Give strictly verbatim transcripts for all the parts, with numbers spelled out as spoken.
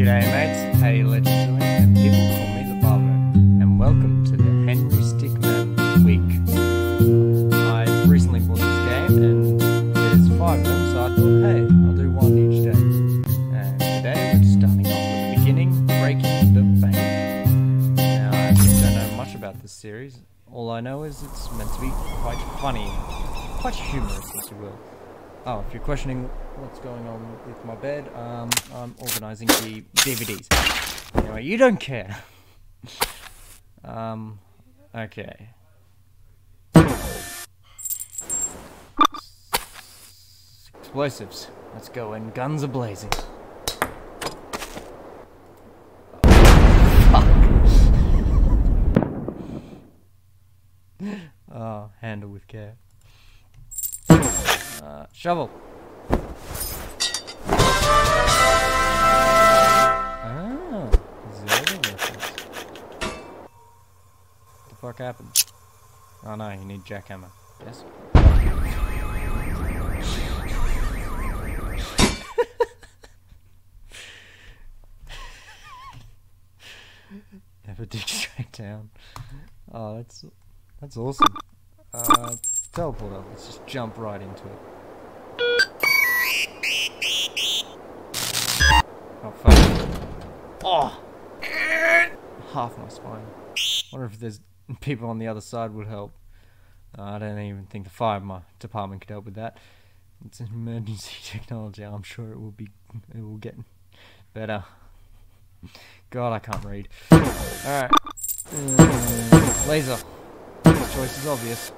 G'day mates, hey let's join, and people call me the Barber, and welcome to the Henry Stickmin Week. I recently bought this game and there's five of them, so I thought hey, I'll do one each day. And today we're starting off with the beginning, Breaking the Bank. Now I don't know much about this series, all I know is it's meant to be quite funny, quite humorous if you will. Oh, if you're questioning what's going on with my bed, um, I'm organising the D V Ds. Anyway, you don't care. um, okay. Explosives. Let's go in. Guns are blazing. Oh, fuck. Oh, handle with care. Uh, shovel. Ah, zero reference. What the fuck happened? Oh no, you need jackhammer. Yes. Never dig straight down. Oh, that's that's awesome. Uh, teleport up. Let's just jump right into it. Oh fuck. Oh! Half my spine. Wonder if there's people on the other side would help. Uh, I don't even think the fire my department could help with that. It's an emergency technology. I'm sure it will be. It will get better. God, I can't read. All right. Uh, laser. The choice is obvious.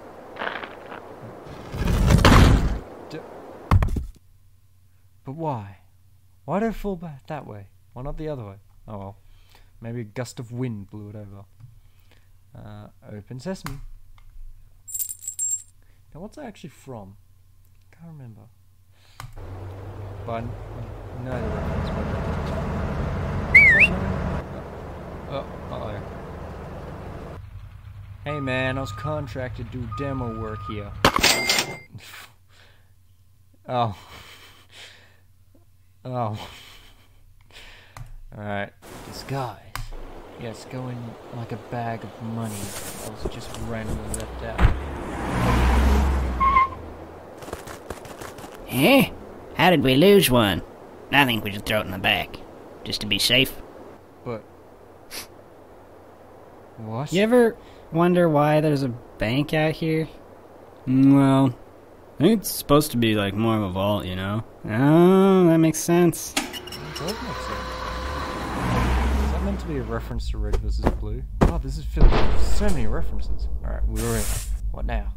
But why? Why do I fall back that way? Why not the other way? Oh well. Maybe a gust of wind blew it over. Uh, open sesame. Now what's that actually from? Can't remember. But no, the reference wasn't. Oh, uh-oh. Hey man, I was contracted to do demo work here. Oh. Oh. Alright. Disguise. Yes, go in like a bag of money. I was just randomly left out. Eh? How did we lose one? I think we should throw it in the back. Just to be safe. But... what? You ever wonder why there's a bank out here? Well... I think it's supposed to be like more of a vault, you know? Oh, that makes sense. It does make sense. Is that meant to be a reference to Red versus. Blue? Oh, this is filled with so many references. Alright, we were in. What now?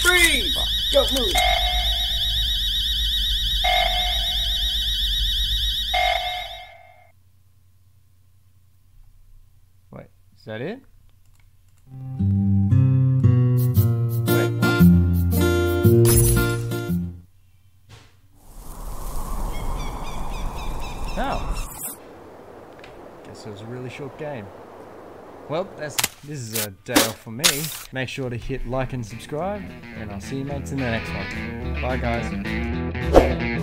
Freeze! Fuck. Don't move! Wait, is that it? So it was a really short game. Well, that's this is a day off for me. Make sure to hit like and subscribe, and I'll see you mates in the next one. Bye guys.